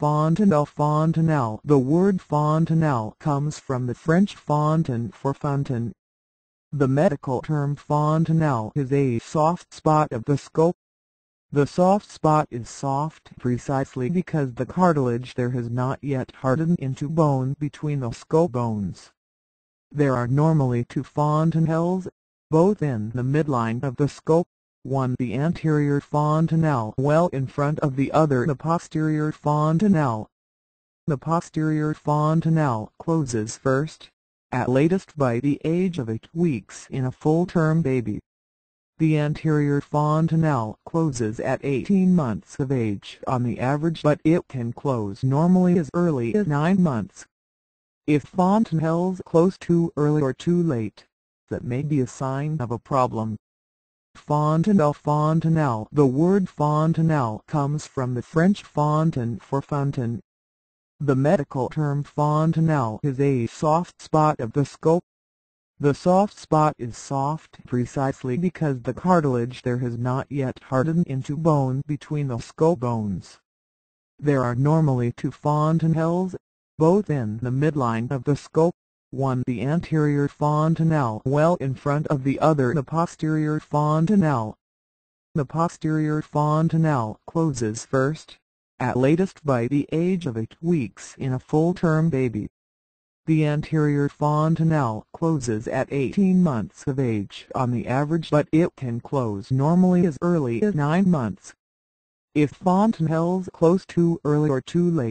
Fontanel. Fontanel. The word fontanel comes from the French fontaine for fountain. The medical term fontanel is a soft spot of the scalp. The soft spot is soft precisely because the cartilage there has not yet hardened into bone between the skull bones. There are normally two fontanelles, both in the midline of the skull, one the anterior fontanelle well in front of the other the posterior fontanelle. The posterior fontanelle closes first, at latest by the age of 8 weeks in a full-term baby. The anterior fontanelle closes at 18 months of age on the average, but it can close normally as early as 9 months. If fontanelles close too early or too late, that may be a sign of a problem. Fontanel. Fontanel. The word fontanel comes from the French fontaine for fountain. The medical term fontanel is a soft spot of the scalp. The soft spot is soft precisely because the cartilage there has not yet hardened into bone between the skull bones. There are normally two fontanelles, both in the midline of the skull, one the anterior fontanelle well in front of the other the posterior fontanelle. The posterior fontanelle closes first, at latest by the age of 8 weeks in a full-term baby. The anterior fontanelle closes at 18 months of age on the average, but it can close normally as early as 9 months. If fontanelles close too early or too late,